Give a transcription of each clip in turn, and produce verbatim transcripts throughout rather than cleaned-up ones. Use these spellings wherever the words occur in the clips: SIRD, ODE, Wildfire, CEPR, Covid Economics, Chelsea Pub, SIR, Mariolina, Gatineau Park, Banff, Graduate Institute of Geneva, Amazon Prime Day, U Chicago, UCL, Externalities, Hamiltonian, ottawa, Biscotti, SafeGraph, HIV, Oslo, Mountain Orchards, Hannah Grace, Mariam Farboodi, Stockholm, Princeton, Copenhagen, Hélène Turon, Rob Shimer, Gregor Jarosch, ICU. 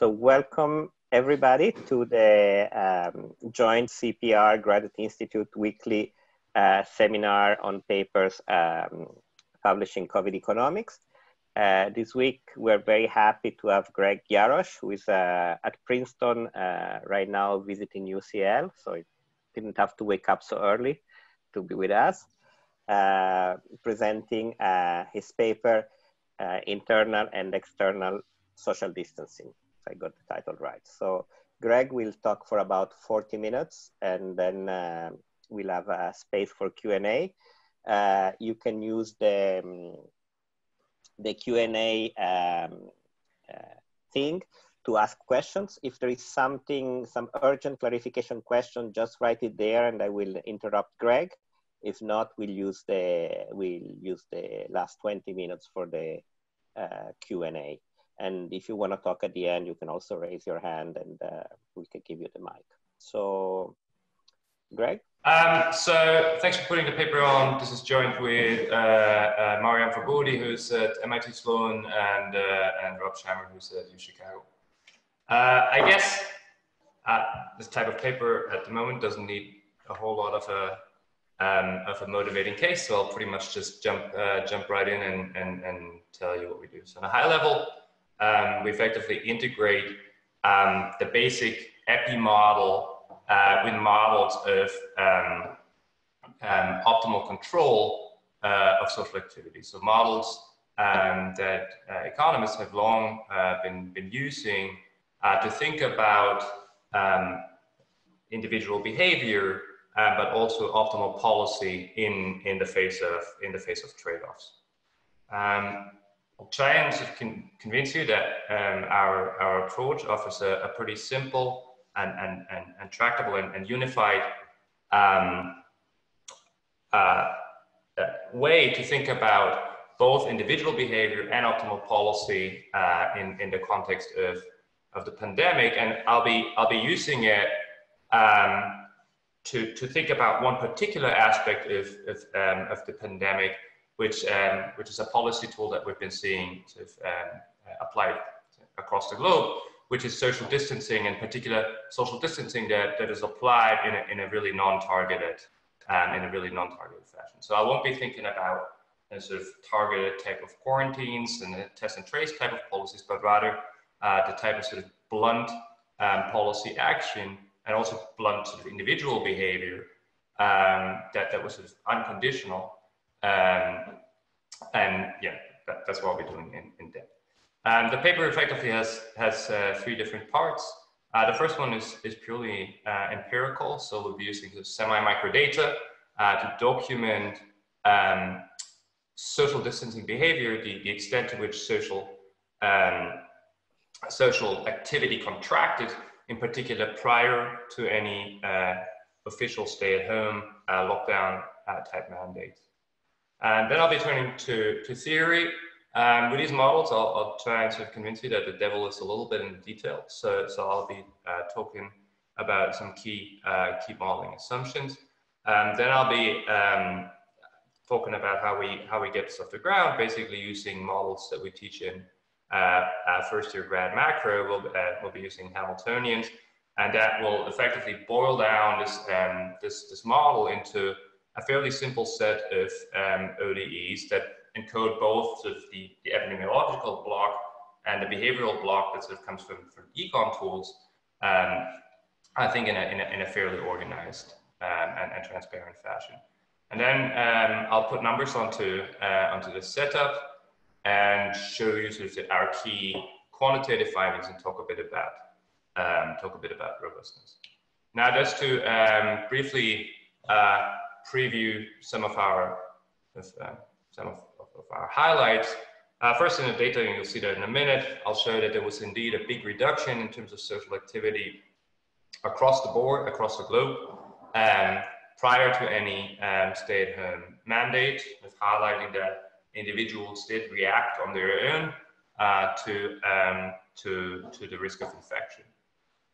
So welcome everybody to the um, joint C E P R Graduate Institute weekly uh, seminar on papers um, published in COVID economics. Uh, this week, we're very happy to have Greg Jarosch, who is uh, at Princeton uh, right now visiting U C L. So he didn't have to wake up so early to be with us, uh, presenting uh, his paper, uh, Internal and External Social Distancing. I got the title right. So Greg will talk for about forty minutes, and then uh, we'll have a space for Q and A. Uh, you can use the, um, the Q and A um, uh, thing to ask questions. If there is something, some urgent clarification question, just write it there and I will interrupt Greg. If not, we'll use the, we'll use the last twenty minutes for the uh, Q and A. And if you want to talk at the end, you can also raise your hand and uh, we can give you the mic. So, Greg? Um, so, thanks for putting the paper on. This is joined with uh, uh, Mariam Farboodi, who's at M I T Sloan, and, uh, and Rob Shimer, who's at U Chicago. Uh, I guess uh, this type of paper at the moment doesn't need a whole lot of a, um, of a motivating case, so I'll pretty much just jump, uh, jump right in and, and, and tell you what we do. So, on a high level, Um, we effectively integrate um, the basic E P I model uh, with models of um, um, optimal control uh, of social activity. So models um, that uh, economists have long uh, been, been using uh, to think about um, individual behavior, uh, but also optimal policy in, in the face of, in the face of trade-offs. Um, I'll try and sort of con convince you that um, our, our approach offers a, a pretty simple and, and, and, and tractable and, and unified um, uh, way to think about both individual behavior and optimal policy uh, in, in the context of, of the pandemic. And I'll be, I'll be using it um, to, to think about one particular aspect of, of, um, of the pandemic, which, um, which is a policy tool that we've been seeing sort of, um, applied across the globe, which is social distancing, in particular social distancing that, that is applied in a, in a really non-targeted, um, in a really non-targeted fashion. So I won't be thinking about a sort of targeted type of quarantines and a test and trace type of policies, but rather uh, the type of sort of blunt um, policy action and also blunt sort of individual behavior um, that, that was sort of unconditional. Um, and yeah, that, that's what we're doing in, in depth. Um, the paper effectively has, has uh, three different parts. Uh, the first one is, is purely uh, empirical, so we'll be using semi-micro data uh, to document um, social distancing behavior, the, the extent to which social, um, social activity contracted, in particular prior to any uh, official stay-at-home uh, lockdown uh, type mandates. And then I'll be turning to, to theory. Um, with these models, I'll, I'll try and sort of convince you that the devil is a little bit in the detail. So, so I'll be uh, talking about some key, uh, key modeling assumptions. Um, then I'll be um, talking about how we, how we get this off the ground, basically using models that we teach in uh, uh, first year grad macro. We'll, uh, we'll be using Hamiltonians, and that will effectively boil down this, um, this, this model into a fairly simple set of um, O D Es that encode both sort of the, the epidemiological block and the behavioral block that sort of comes from, from econ tools, um, I think in a, in a, in a fairly organized um, and, and transparent fashion. And then um, I'll put numbers onto, uh, onto the setup and show you sort of our key quantitative findings and talk a bit about, um, talk a bit about robustness. Now, just to um, briefly uh, preview some of our uh, some of, of our highlights. Uh, first, in the data, and you'll see that in a minute, I'll show that there was indeed a big reduction in terms of social activity across the board, across the globe, um, prior to any um, stay-at-home mandate, with highlighting that individuals did react on their own uh, to, um, to, to the risk of infection.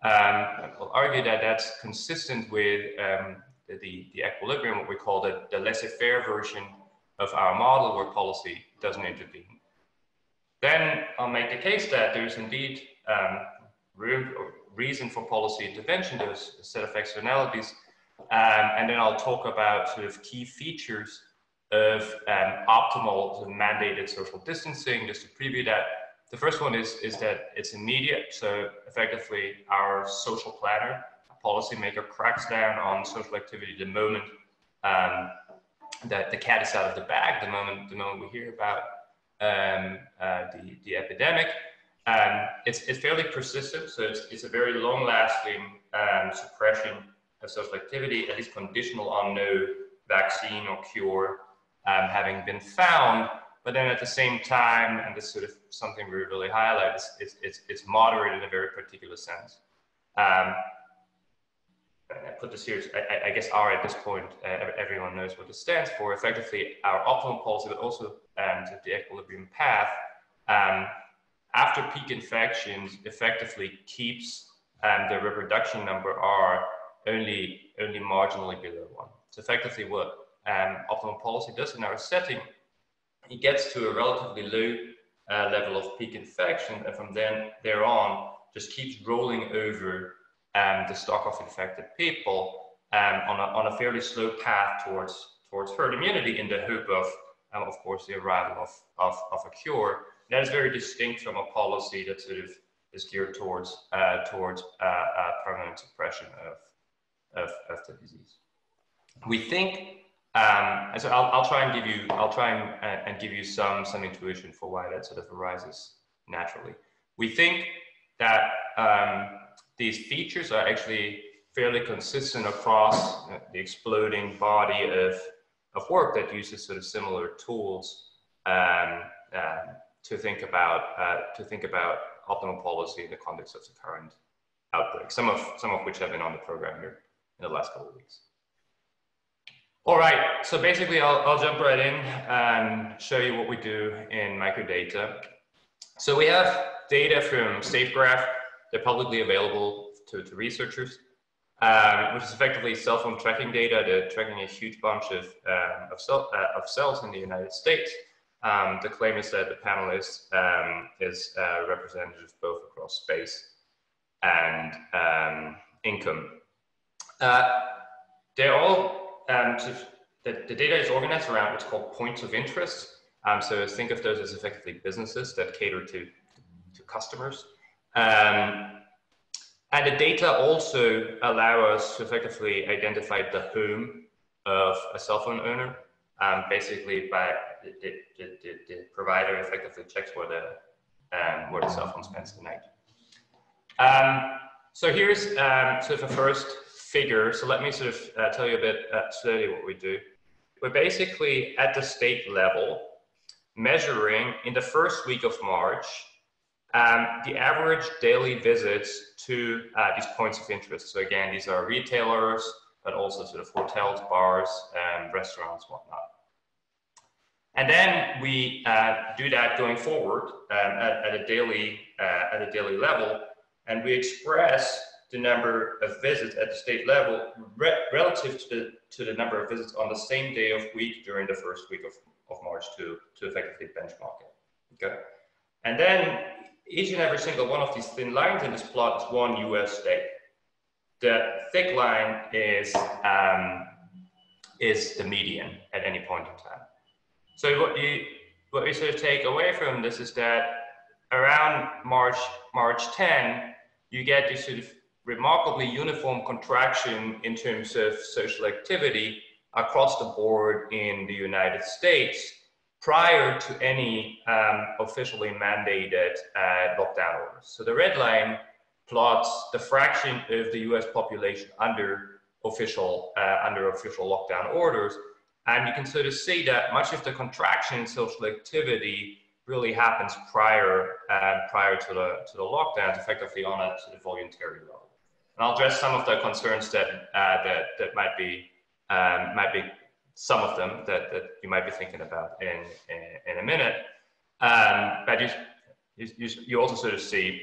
Um, I'll argue that that's consistent with um, The, the equilibrium, what we call the, the laissez-faire version of our model, where policy doesn't intervene. Then I'll make the case that there's indeed um, room or reason for policy intervention, there's a set of externalities. Um, and then I'll talk about sort of key features of um, optimal sort of mandated social distancing, just to preview that. The first one is, is that it's immediate. So effectively, our social planner, policymaker, cracks down on social activity the moment um, that the cat is out of the bag, the moment the moment we hear about um, uh, the, the epidemic. Um, it's, it's fairly persistent, so it's, it's a very long-lasting um, suppression of social activity, at least conditional on no vaccine or cure um, having been found. But then at the same time, and this sort of something we really highlight, is it's, it's, it's moderated in a very particular sense. Um, I put this here, I, I guess R at this point, uh, everyone knows what it stands for, effectively our optimal policy, but also um, the equilibrium path, um, after peak infections effectively keeps um, the reproduction number R only, only marginally below one. So effectively what um, optimal policy does in our setting, it gets to a relatively low uh, level of peak infection, and from then there on just keeps rolling over Um, the stock of infected people um, on, a, on a fairly slow path towards, towards herd immunity in the hope of, um, of course, the arrival of, of, of a cure. That is very distinct from a policy that sort of is geared towards, uh, towards uh, uh, permanent suppression of, of, of the disease. We think, um, and so I'll, I'll try and give you, I'll try and, uh, and give you some, some intuition for why that sort of arises naturally. We think that um, these features are actually fairly consistent across the exploding body of, of work that uses sort of similar tools um, uh, to think about uh, to think about optimal policy in the context of the current outbreak. Some of some of which have been on the program here in the last couple of weeks. All right, so basically I'll, I'll jump right in and show you what we do in microdata. So we have data from SafeGraph. They're publicly available to, to researchers, um, which is effectively cell phone tracking data. They're tracking a huge bunch of, uh, of, cell, uh, of cells in the United States. Um, the claim is that the panel is, um, is uh, representative both across space and um, income. Uh, they're all, um, to, the, the data is organized around what's called points of interest. Um, so think of those as effectively businesses that cater to, to customers. Um, and the data also allow us to effectively identify the home of a cell phone owner. Um, basically, by the, the, the, the provider effectively checks where the um, where the cell phone spends the night. Um, so here's um, sort of a first figure. So let me sort of uh, tell you a bit uh, slowly what we do. We're basically at the state level measuring in the first week of March. Um, the average daily visits to uh, these points of interest. So again, these are retailers, but also sort of hotels, bars, um, restaurants, whatnot. And then we uh, do that going forward um, at, at a daily uh, at a daily level, and we express the number of visits at the state level re relative to the to the number of visits on the same day of week during the first week of, of March to to effectively benchmark it. Okay, and then. Each and every single one of these thin lines in this plot is one U S state. The thick line is, um, is the median at any point in time. So what you, what we sort of take away from this is that around March, March tenth, you get this sort of remarkably uniform contraction in terms of social activity across the board in the United States, prior to any um, officially mandated uh, lockdown orders. So the red line plots the fraction of the U S population under official, uh, under official lockdown orders. And you can sort of see that much of the contraction in social activity really happens prior, uh, prior to the, to the lockdowns, effectively on a sort of voluntary level. And I'll address some of the concerns that, uh, that, that might be, um, might be some of them that, that you might be thinking about in, in, in a minute. Um, but you, you, you also sort of see,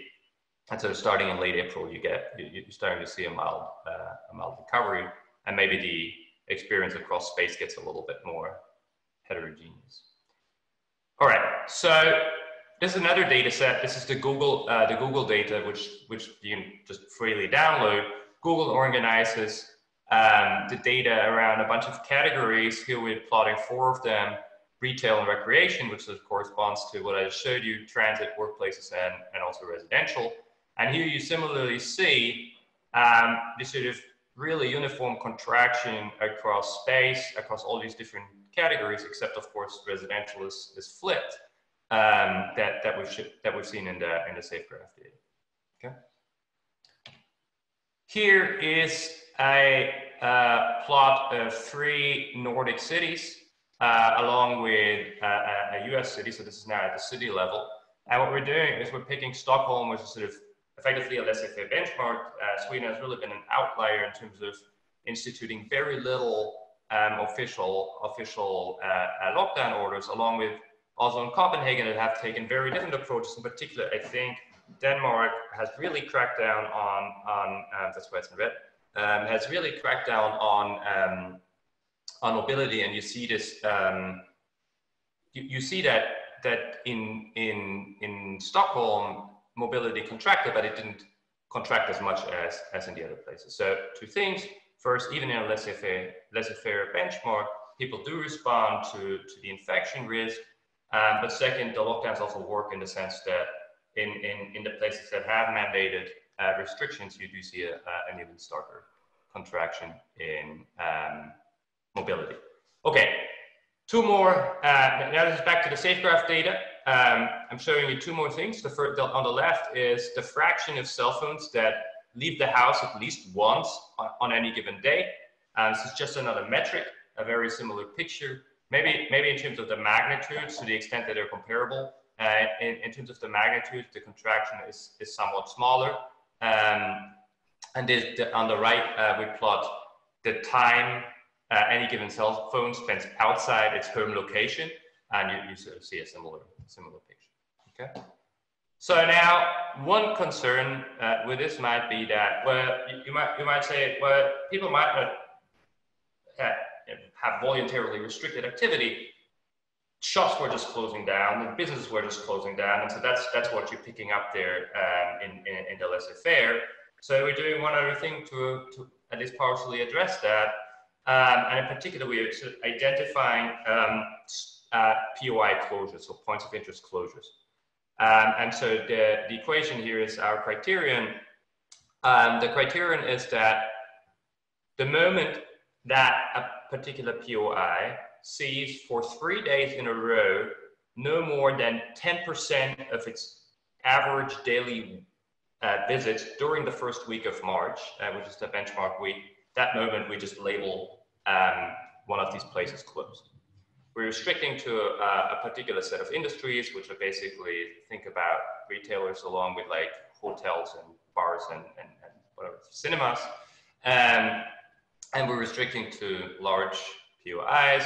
and sort of starting in late April, you get, you're starting to see a mild, uh, a mild recovery, and maybe the experience across space gets a little bit more heterogeneous. All right, so There's another data set. This is the Google, uh, the Google data, which, which you can just freely download. Google organizes um, the data around a bunch of categories. Here we're plotting four of them: retail and recreation, which corresponds to what I showed you, transit, workplaces, and, and also residential. And here you similarly see um, this sort of really uniform contraction across space, across all these different categories, except of course residential is, is flipped. Um, that that we've that we've seen in the in the SafeGraph data. Okay. Here is a uh, plot of three Nordic cities, uh, along with uh, a U S city. So this is now at the city level. And what we're doing is we're picking Stockholm, which is sort of effectively a laissez-faire benchmark. Uh, Sweden has really been an outlier in terms of instituting very little um, official official uh, uh, lockdown orders, along with also in Copenhagen that have taken very different approaches. In particular, I think Denmark has really cracked down on, on uh, that's why it's in red, um, has really cracked down on, um, on mobility. And you see this, um, you, you see that, that in, in, in Stockholm, mobility contracted, but it didn't contract as much as, as in the other places. So two things. First, even in a laissez-faire, laissez-faire benchmark, people do respond to, to the infection risk. Um, but second, the lockdowns also work in the sense that in, in, in the places that have mandated uh, restrictions, you do see a, a, an even starker contraction in um, mobility. Okay, two more. Uh, now this is back to the SafeGraph data. Um, I'm showing you two more things. The first, the, on the left is the fraction of cell phones that leave the house at least once on, on any given day. Um, this is just another metric, a very similar picture. Maybe, maybe in terms of the magnitudes, to the extent that they're comparable, uh, in, in terms of the magnitude, the contraction is, is somewhat smaller. Um, and this, the, on the right, uh, we plot the time uh, any given cell phone spends outside its home location, and you, you sort of see a similar, similar picture. Okay. So now, one concern uh, with this might be that, well, you, you might you might say, well, people might not. Uh, have voluntarily restricted activity. Shops were just closing down, and businesses were just closing down, and so that's that's what you're picking up there um, in, in in the laissez-faire. So we're doing one other thing to to at least partially address that, um, and in particular we're identifying um, uh, P O I closures, so points of interest closures. Um, and so the the equation here is our criterion. Um, the criterion is that the moment that a particular P O I sees for three days in a row no more than ten percent of its average daily uh, visits during the first week of March, uh, which is the benchmark week, that moment we just label um, one of these places closed. We're restricting to a, a particular set of industries, which are basically, think about retailers along with like hotels and bars and, and, and whatever, cinemas. Um, And we're restricting to large P O Is.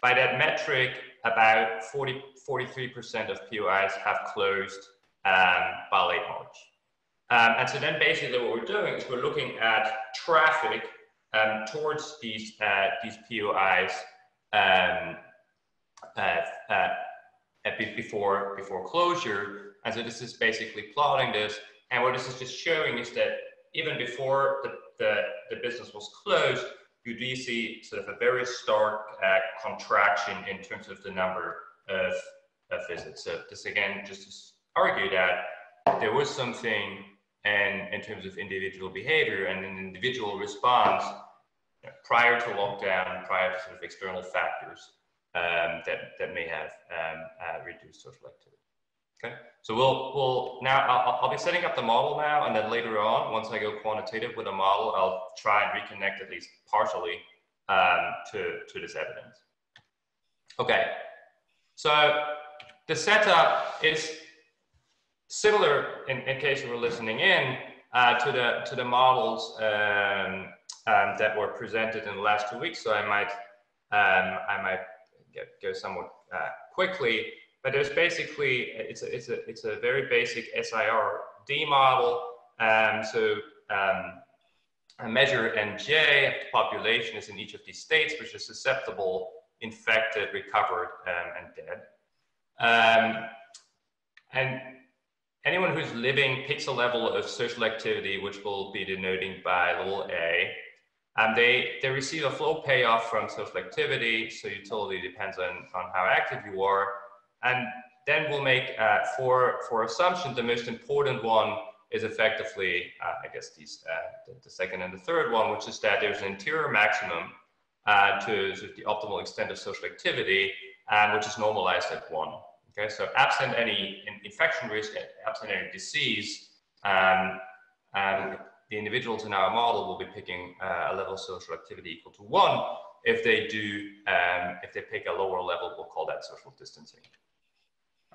By that metric, about forty, forty-three percent of P O Is have closed um, by late March. Um, and so then basically what we're doing is we're looking at traffic um, towards these, uh, these P O Is um, uh, uh, before, before closure. And so this is basically plotting this. And what this is just showing is that even before the The, the business was closed, you do see sort of a very stark uh, contraction in terms of the number of, of visits. So this again, just to argue that there was something and in terms of individual behavior and an individual response you know, prior to lockdown, prior to sort of external factors um, that, that may have um, uh, reduced social activity. Okay. So we'll, we'll now, I'll, I'll be setting up the model now, and then later on, once I go quantitative with a model, I'll try and reconnect at least partially um, to, to this evidence. Okay, so the setup is similar, in, in case you were listening in, uh, to, the, to the models um, um, that were presented in the last two weeks, so I might, um, I might get, go somewhat uh, quickly. But there's basically, it's a, it's a, it's a very basic S I R D model. Um, so um, I measure M J, the population is in each of these states, which is susceptible, infected, recovered, um, and dead. Um, And anyone who's living pixel level of social activity, which we'll be denoting by little a, um, they, they receive a full payoff from social activity. So utility depends on, on how active you are. And then we'll make uh, four, four assumptions. The most important one is effectively, uh, I guess, these, uh, the, the second and the third one, which is that there's an interior maximum uh, to sort of the optimal extent of social activity, and uh, which is normalized at one. Okay, so absent any infection risk, absent any disease, um, um, the individuals in our model will be picking uh, a level of social activity equal to one. If they do, um, if they pick a lower level, we'll call that social distancing.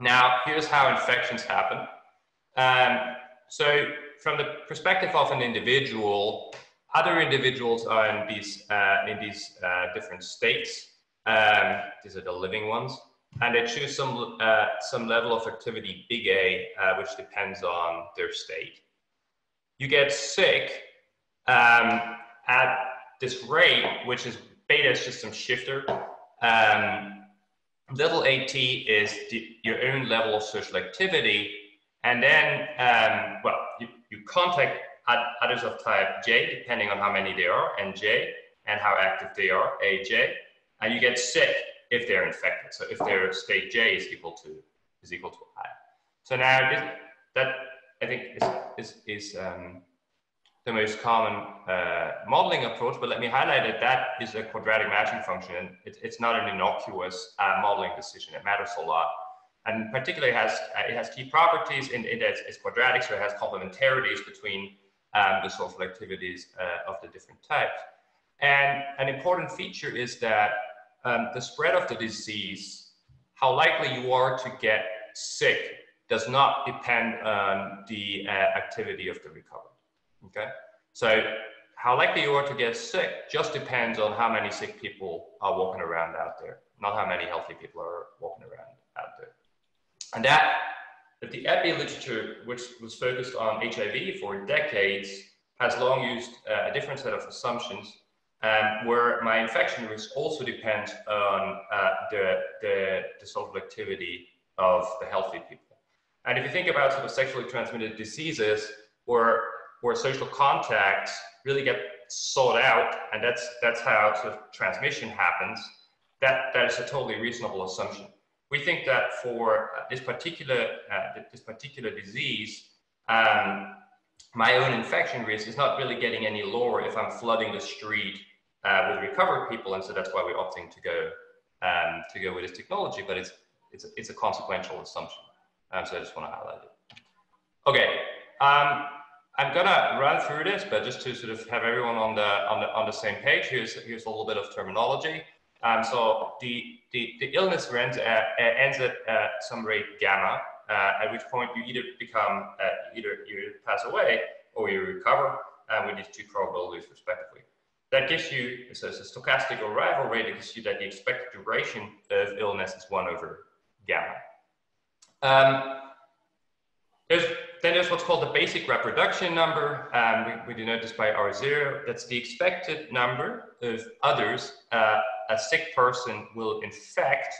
Now, here's how infections happen. Um, so from the perspective of an individual, other individuals are in these, uh, in these uh, different states. Um, these are the living ones. And they choose some, uh, some level of activity, big A, uh, which depends on their state. You get sick um, at this rate, which is beta is just some shifter. Um, little at is the, your own level of social activity. And then, um, well, you, you contact others of type J, depending on how many they are, and J, and how active they are, A J. And you get sick if they're infected. So if their state J is equal to is equal to I. So now this, that I think is is, is um, the most common uh, modeling approach. But let me highlight that that is a quadratic matching function, and it, it's not an innocuous uh, modeling decision. It matters a lot, and particularly has uh, it has key properties in it. It's quadratic, so it has complementarities between um, the social activities uh, of the different types. And an important feature is that Um, the spread of the disease, how likely you are to get sick, does not depend on the uh, activity of the recovered. Okay, so how likely you are to get sick just depends on how many sick people are walking around out there, not how many healthy people are walking around out there. And that, that the E P I literature, which was focused on H I V for decades, has long used uh, a different set of assumptions. Um, where my infection risk also depends on uh, the, the, the social activity of the healthy people. And if you think about sort of sexually transmitted diseases where, where social contacts really get sought out, and that's, that's how sort of transmission happens, that, that is a totally reasonable assumption. We think that for uh, this, particular, uh, this particular disease, um, my own infection risk is not really getting any lower if I'm flooding the street Uh, with recovered people, and so that's why we're opting to go um, to go with this technology. But it's it's it's a consequential assumption, um, so I just want to highlight it. Okay, um, I'm gonna run through this, but just to sort of have everyone on the on the on the same page. Here's here's a little bit of terminology. Um, so the the the illness ends at, ends at uh, some rate gamma, uh, at which point you either become uh, either you pass away or you recover, and uh, with these two probabilities respectively. That gives you, so it's a stochastic arrival rate, it gives you that the expected duration of illness is one over gamma. Um, there's, then there's what's called the basic reproduction number. Um, we, we denote this by R zero. That's the expected number of others uh, a sick person will infect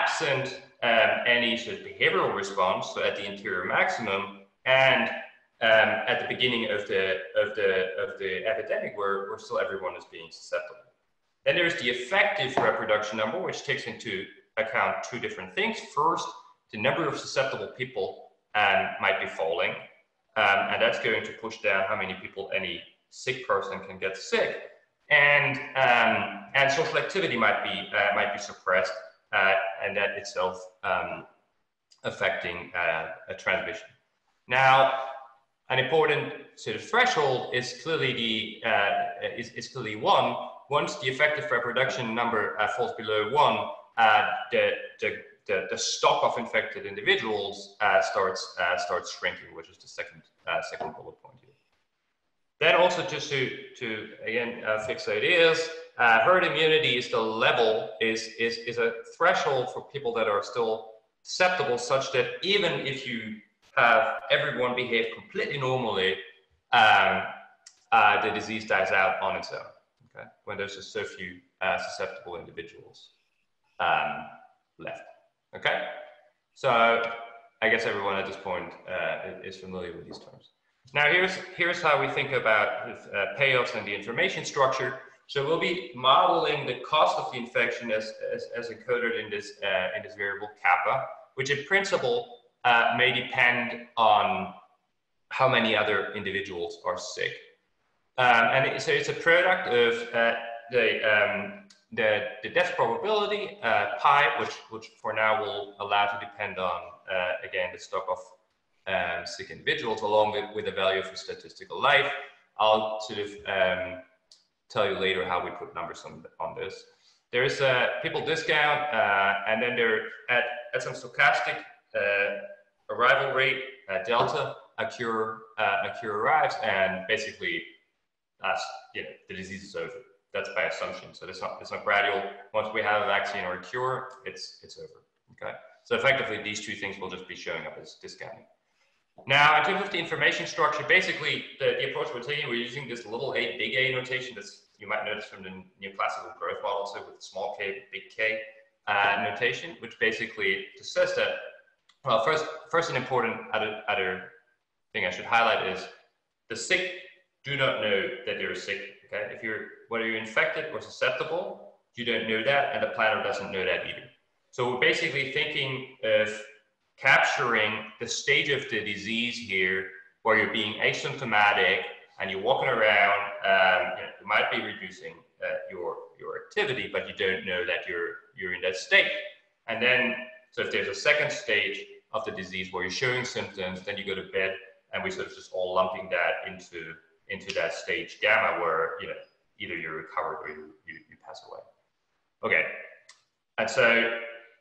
absent um, any sort of behavioral response, so at the interior maximum, and Um, at the beginning of the of the of the epidemic, where, where still everyone is being susceptible. Then there is the effective reproduction number, which takes into account two different things. First, the number of susceptible people um, might be falling, um, and that's going to push down how many people any sick person can get sick, and um, and social activity might be uh, might be suppressed, uh, and that itself um, affecting uh, a transmission. Now, an important sort of threshold is clearly the uh, is, is clearly one. Once the effective reproduction number uh, falls below one, uh, the, the the the stock of infected individuals uh, starts uh, starts shrinking, which is the second uh, second bullet point here. Then also just to to again uh, fix ideas, uh, herd immunity is the level is is is a threshold for people that are still susceptible, such that even if you have everyone behave completely normally, um, uh, the disease dies out on its own, okay? When there's just so few uh, susceptible individuals um, left, okay? So I guess everyone at this point uh, is familiar with these terms. Now, here's, here's how we think about uh, payoffs and the information structure. So we'll be modeling the cost of the infection as, as, as encoded in this, uh, in this variable kappa, which in principle uh, may depend on how many other individuals are sick. Um, and so it's a product of uh, the, um, the, the death probability, uh, pi, which, which for now will allow to depend on, uh, again, the stock of um, sick individuals, along with, with the value of the statistical life. I'll sort of um, tell you later how we put numbers on, on this. There is a people discount, uh, and then there at, at some stochastic uh, arrival rate, uh, delta, a cure, uh, a cure arrives, and basically, that's, you know, the disease is over. That's by assumption. So that's not, it's not gradual. Once we have a vaccine or a cure, it's, it's over, okay? So effectively, these two things will just be showing up as discounting. Now, in terms of the information structure, basically, the, the approach we're taking, we're using this little a, big A notation that's, you might notice from the neoclassical growth model, so with small k, big K uh, notation, which basically just says that, well, first, first an important other, other thing I should highlight is the sick do not know that they're sick, okay? If you're, whether you're infected or susceptible, you don't know that, and the planner doesn't know that either. So we're basically thinking of capturing the stage of the disease here, where you're being asymptomatic and you're walking around, um, you know, you might be reducing uh, your, your activity, but you don't know that you're, you're in that state. And then, so if there's a second stage of the disease where you're showing symptoms, then you go to bed, and we sort of just all lumping that into, into that stage gamma, where, you know, either you're recovered or you, you, you pass away. Okay, and so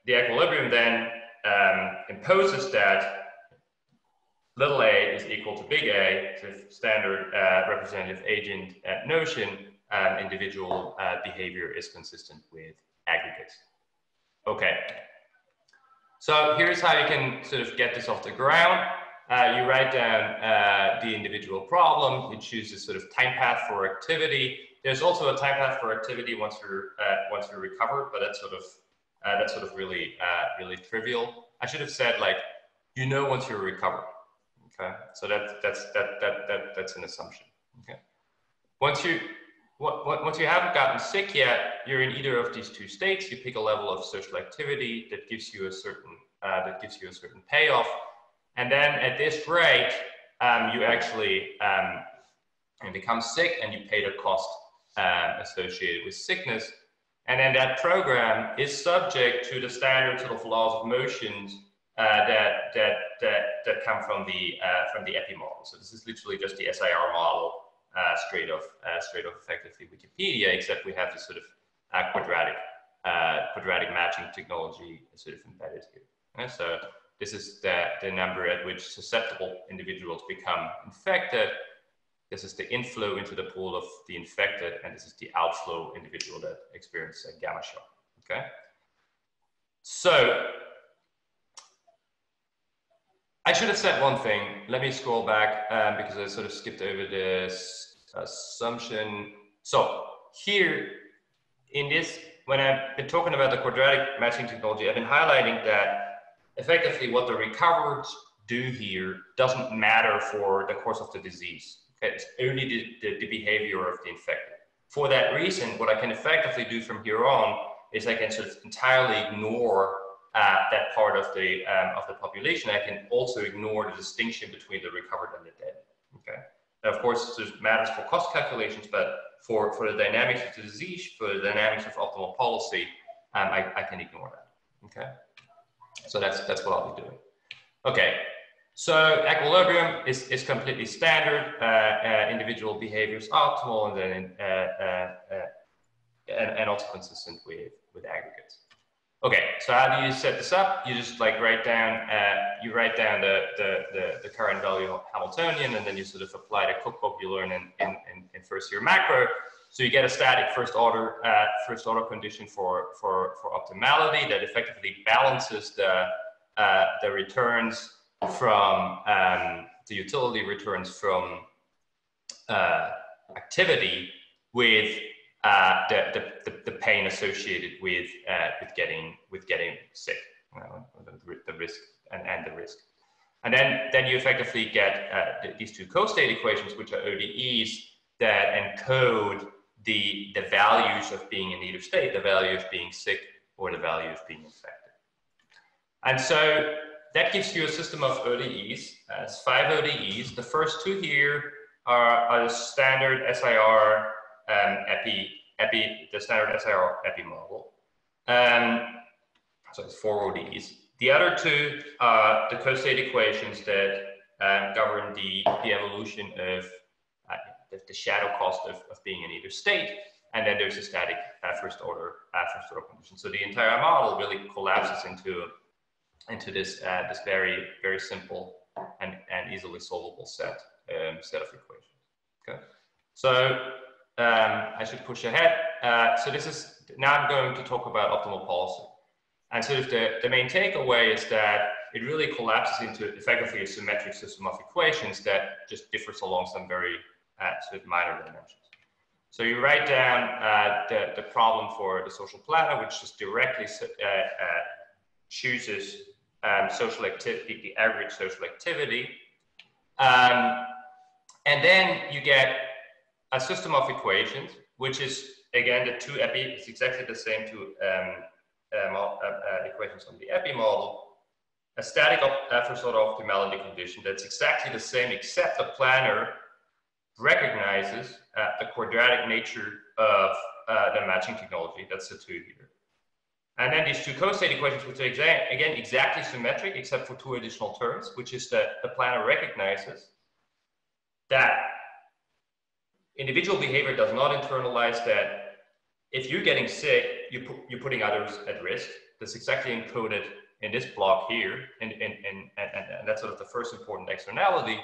the equilibrium then um, imposes that little a is equal to big A, so standard uh, representative agent at notion, um, individual uh, behavior is consistent with aggregates. Okay, so here's how you can sort of get this off the ground. Uh, you write down uh, the individual problem, you choose this sort of time path for activity. There's also a time path for activity once you're, uh, once you're recovered, but that's sort of, uh, that's sort of really, uh, really trivial. I should have said, like, you know once you're recovered. Okay, so that, that's that that that that's an assumption. Okay, once you what, what, once you haven't gotten sick yet, you're in either of these two states. You pick a level of social activity that gives you a certain uh, that gives you a certain payoff, and then at this rate, um, you actually um, you become sick and you pay the cost uh, associated with sickness, and then that program is subject to the standard sort of laws of motions Uh, that, that, that, that come from the, uh, from the E P I model. So this is literally just the S I R model uh, straight off, uh, straight off effectively Wikipedia, except we have this sort of uh, quadratic, uh, quadratic matching technology sort of embedded here. And so this is the, the number at which susceptible individuals become infected. This is the inflow into the pool of the infected, and this is the outflow individual that experienced a gamma shock, okay? So, I should have said one thing. Let me scroll back um, because I sort of skipped over this assumption. So here in this, when I've been talking about the quadratic matching technology, I've been highlighting that effectively what the recovered do here doesn't matter for the course of the disease. Okay? It's only the, the, the behavior of the infected. For that reason, what I can effectively do from here on is I can sort of entirely ignore Uh, that part of the um, of the population. I can also ignore the distinction between the recovered and the dead. Okay. Now, of course, this matters for cost calculations, but for for the dynamics of the disease, for the dynamics of optimal policy, um, I, I can ignore that. Okay. So that's that's what I'll be doing. Okay. So equilibrium is is completely standard. Uh, uh, individual behavior is optimal, and then uh, uh, uh, and, and also consistent with with aggregates. Okay, so how do you set this up? You just like write down, uh, you write down the, the, the, the current value of Hamiltonian, and then you sort of apply the cookbook you learn in, in, in first year macro. So you get a static first order, uh, first order condition for, for, for optimality that effectively balances the, uh, the returns from, um, the utility returns from uh, activity with Uh, the, the, the pain associated with, uh, with, getting, with getting sick, you know, the, the risk and, and the risk. And then, then you effectively get uh, these two co-state equations, which are O D Es that encode the, the values of being in either state, the value of being sick or the value of being infected. And so that gives you a system of O D Es. Uh, it's five O D Es. The first two here are, are the standard S I R um, epi, epi, the standard S I R epi model. Um, so it's four O D Es. The other two are the co-state equations that um, govern the, the evolution of uh, the, the shadow cost of, of being in either state. And then there's a static uh, first order uh, first order condition. So the entire model really collapses into into this uh, this very very simple and and easily solvable set um, set of equations. Okay, so um, I should push ahead. Uh, so this is now I'm going to talk about optimal policy. And sort of the, the main takeaway is that it really collapses into effectively a symmetric system of equations that just differs along some very uh, sort of minor dimensions. So you write down uh, the, the problem for the social planner, which just directly uh, uh, chooses um, social activity, the average social activity. Um, and then you get a system of equations, which is, again, the two epi, it's exactly the same two um, Um, uh, uh, equations on the epi model, a static first order optimality condition that's exactly the same, except the planner recognizes uh, the quadratic nature of uh, the matching technology. That's the two here. And then these two co-state equations, which are exa again exactly symmetric, except for two additional terms, which is that the planner recognizes that individual behavior does not internalize that if you're getting sick, you pu you're putting others at risk. That's exactly encoded in this block here. And, and, and, and, and that's sort of the first important externality.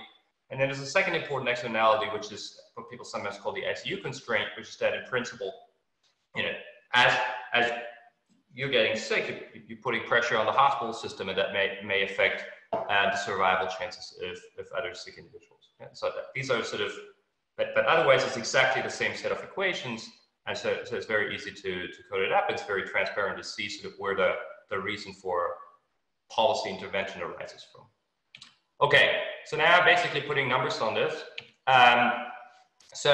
And then there's a second important externality, which is what people sometimes call the I C U constraint, which is that in principle, you know, as, as you're getting sick, you're, you're putting pressure on the hospital system, and that may, may affect uh, the survival chances of, of other sick individuals. Yeah, so that, these are sort of, but, but otherwise it's exactly the same set of equations. And so, so it's very easy to, to code it up. It's very transparent to see sort of where the, the reason for policy intervention arises from. Okay, so now I'm basically putting numbers on this. Um, so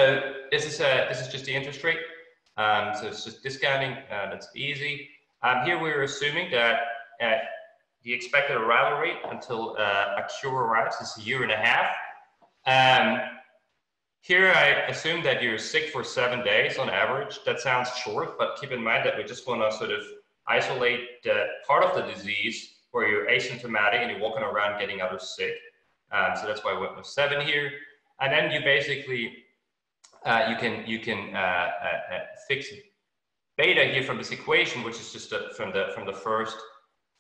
this is, a, this is just the interest rate. Um, so it's just discounting, uh, that's easy. Um, here we're assuming that uh, the expected arrival rate until uh, a cure arrives is a year and a half. Um, Here, I assume that you're sick for seven days on average. That sounds short, but keep in mind that we just want to sort of isolate the part of the disease where you're asymptomatic and you're walking around getting others sick. Um, so that's why I went with seven here. And then you basically, uh, you can you can uh, uh, uh, fix beta here from this equation, which is just a, from the from the first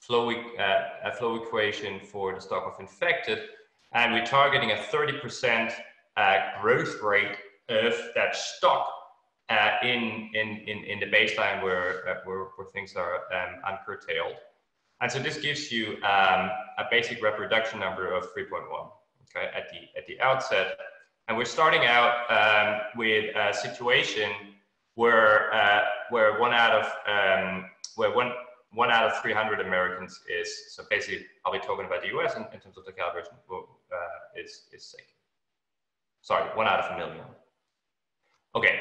flow e uh, flow equation for the stock of infected, and we're targeting a thirty percent. Uh, growth rate of that stock uh, in, in, in, in the baseline where, uh, where, where things are um, uncurtailed. And so this gives you um, a basic reproduction number of three point one, okay, at the, at the outset. And we're starting out um, with a situation where, uh, where one out of, um, where one, one out of three hundred Americans is, so basically I'll be talking about the U S in, in terms of the calibration, uh, is, is sick. Sorry, one out of a million. Okay,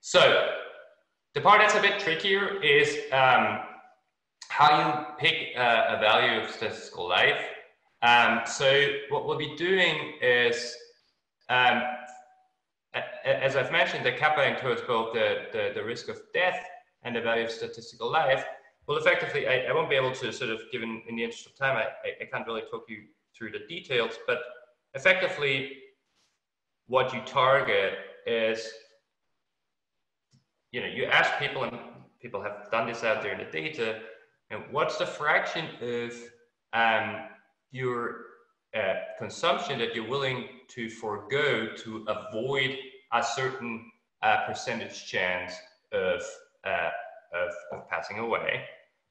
so the part that's a bit trickier is um, how you pick uh, a value of statistical life. Um, so what we'll be doing is, um, as I've mentioned, the kappa encodes both the, the, the risk of death and the value of statistical life. Well, effectively, I, I won't be able to sort of, given in the interest of time, I, I can't really talk you through the details, but effectively, what you target is, you know, you ask people, and people have done this out there in the data, and what's the fraction of um, your uh, consumption that you're willing to forego to avoid a certain uh, percentage chance of, uh, of, of passing away.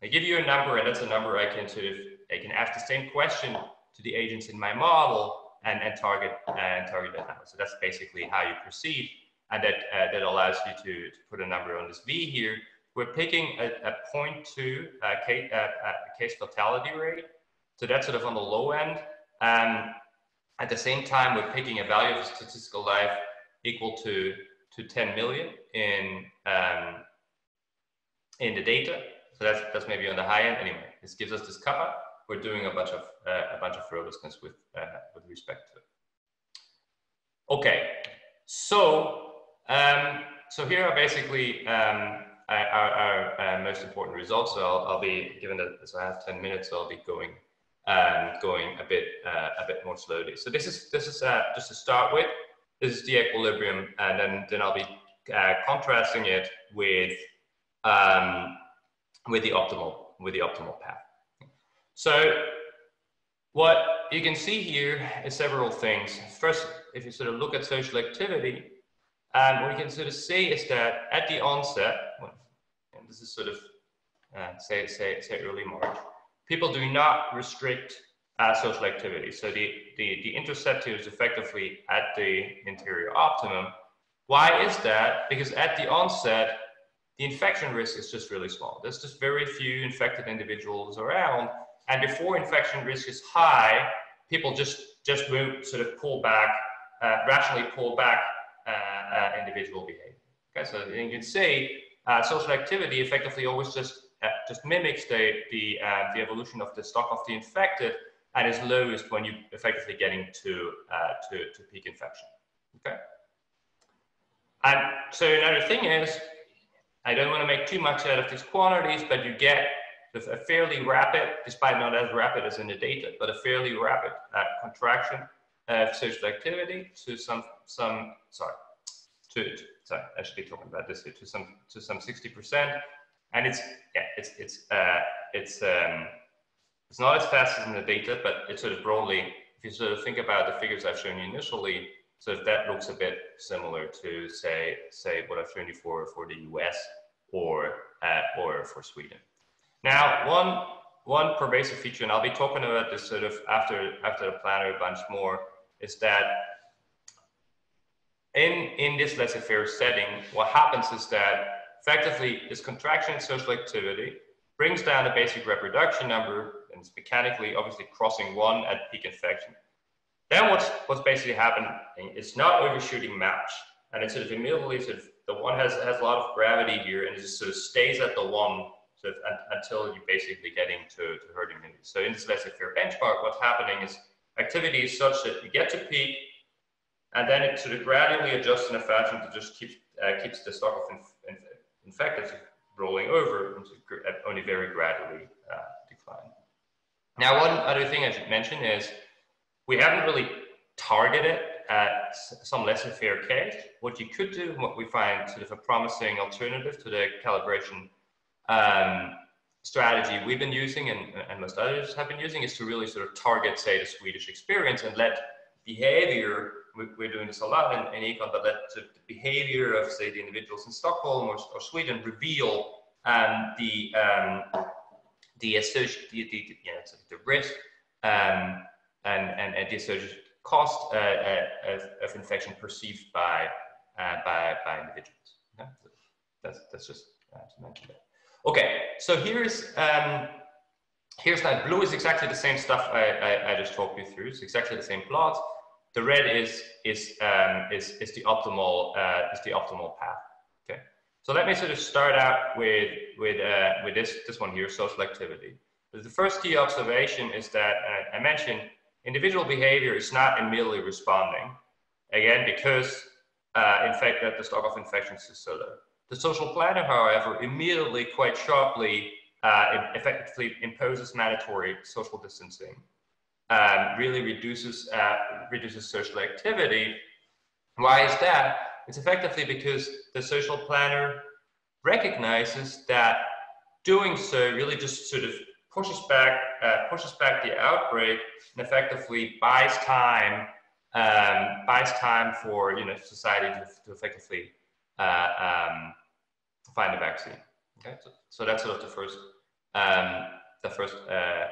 I give you a number, and that's a number I can sort of, I can ask the same question to the agents in my model, And, and target and target that number. So that's basically how you proceed, and that uh, that allows you to, to put a number on this V here. We're picking a, a zero point two uh, case, uh, uh, case fatality rate So that's sort of on the low end. Um, at the same time, we're picking a value of statistical life equal to, to ten million in, um, in the data. So that's, that's maybe on the high end. Anyway, this gives us this cover. We're doing a bunch of, uh, a bunch of robustness with, uh, with respect to it. Okay, so, um, so here are basically um, our, our, our most important results. So I'll, I'll be, given that so I have ten minutes, so I'll be going, um, going a bit, uh, a bit more slowly. So this is, this is uh, just to start with, this is the equilibrium, and then, then I'll be uh, contrasting it with, um, with, the optimal, with the optimal path. So what you can see here is several things. First, if you sort of look at social activity, um, what we can sort of say is that at the onset, and this is sort of, uh, say, say, say early March, people do not restrict uh, social activity. So the, the, the interceptor is effectively at the interior optimum. Why is that? Because at the onset, the infection risk is just really small. There's just very few infected individuals around. And before infection risk is high, people just, just move, sort of pull back, uh, rationally pull back uh, uh, individual behavior. Okay, so you can say uh, social activity effectively always just, uh, just mimics the, the, uh, the evolution of the stock of the infected and is lowest when you effectively getting to, uh, to, to peak infection. Okay. And so another thing is, I don't want to make too much out of these quantities, but you get a fairly rapid, despite not as rapid as in the data, but a fairly rapid uh, contraction of social activity to some, some sorry, to, to sorry, I should be talking about this here, to some, to some sixty percent, and it's, yeah, it's, it's, uh, it's, um, it's not as fast as in the data, but it's sort of broadly, if you sort of think about the figures I've shown you initially, sort of that looks a bit similar to say, say what I've shown you for, for the U S or, uh, or for Sweden. Now, one, one pervasive feature, and I'll be talking about this sort of after, after the plenary bunch more, is that in, in this laissez-faire setting, what happens is that effectively this contraction in social activity brings down the basic reproduction number, and it's mechanically obviously crossing one at peak infection. Then what's, what's basically happening is not overshooting match, and it's sort of immediately sort of, the one has, has a lot of gravity here, and it just sort of stays at the one sort of until you're basically getting to, to herd immunity. So in this laissez-faire benchmark, what's happening is activity is such that you get to peak, and then it sort of gradually adjusts in a fashion that just keeps uh, keeps the stock of inf inf infected rolling over, and only very gradually uh, decline. Now, one other thing I should mention is we haven't really targeted at some laissez-faire case. What you could do, what we find sort of a promising alternative to the calibration Um, strategy we've been using, and, and most others have been using, is to really sort of target, say, the Swedish experience and let behavior, we, we're doing this a lot in, in econ, but let the behavior of, say, the individuals in Stockholm or, or Sweden reveal um, the, um, the, associate, the, the, you know, the risk um, and, and, and the associated cost uh, uh, of, of infection perceived by, uh, by, by individuals. Okay? That's, that's just uh, to mention that. Okay, so here's um, here's that blue is exactly the same stuff I, I, I just talked you through. It's exactly the same plot. The red is is um, is is the optimal uh, is the optimal path. Okay, so let me sort of start out with with uh, with this this one here, social activity. The first key observation is that uh, I mentioned individual behavior is not immediately responding, again because uh, in fact that the stock of infections is so low. The social planner, however, immediately, quite sharply, uh, effectively imposes mandatory social distancing, um, really reduces, uh, reduces social activity. Why is that? It's effectively because the social planner recognizes that doing so really just sort of pushes back, uh, pushes back the outbreak and effectively buys time, um, buys time for, you know, society to, to effectively uh, um, find a vaccine. Okay, so, so that's sort of the first, um, the first uh,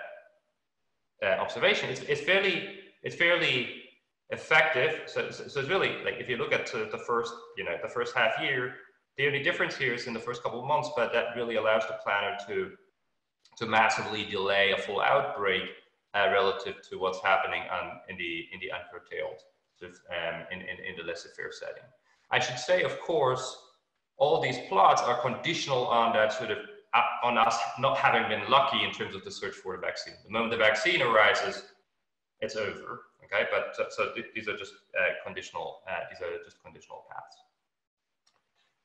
uh, observation. It's, it's fairly, it's fairly effective. So, so, so it's really like if you look at sort of the first, you know, the first half year, the only difference here is in the first couple of months. But that really allows the planner to, to massively delay a full outbreak uh, relative to what's happening on, in the in the uncurtailed, um, in, in, in the laissez-faire setting. I should say, of course, all these plots are conditional on that sort of, uh, on us not having been lucky in terms of the search for the vaccine. The moment the vaccine arises, it's over, okay? But so, so th these are just uh, conditional, uh, these are just conditional paths.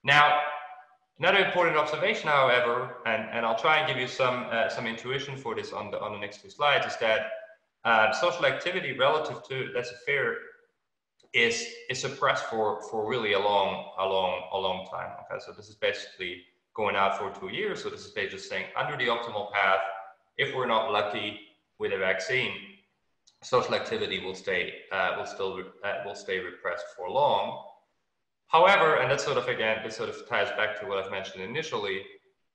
Now, another important observation, however, and, and I'll try and give you some, uh, some intuition for this on the, on the next two slides, is that uh, social activity relative to laissez-faire is, is suppressed for, for really a long, a, long, a long time. Okay, so this is basically going out for two years. So this is basically just saying under the optimal path, if we're not lucky with a vaccine, social activity will stay, uh, will still, uh, will stay repressed for long. However, and that sort of, again, this sort of ties back to what I've mentioned initially,